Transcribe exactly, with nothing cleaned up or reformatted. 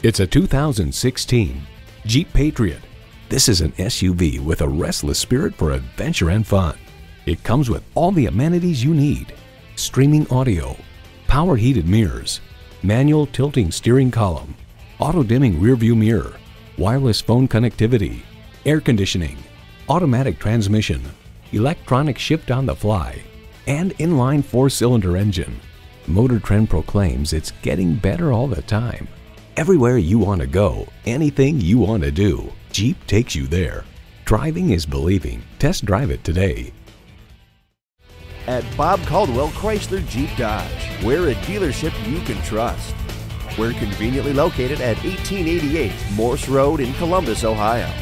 It's a two thousand sixteen Jeep Patriot. This is an S U V with a restless spirit for adventure and fun. It comes with all the amenities you need: streaming audio, power heated mirrors, manual tilting steering column, auto dimming rear view mirror, wireless phone connectivity, air conditioning, automatic transmission, electronic shift on the fly, and inline four-cylinder engine. Motor Trend proclaims it's getting better all the time. Everywhere you want to go, anything you want to do, Jeep takes you there. Driving is believing. Test drive it today. At Bob Caldwell Chrysler Jeep Dodge, we're a dealership you can trust. We're conveniently located at eighteen eighty-eight Morse Road in Columbus, Ohio.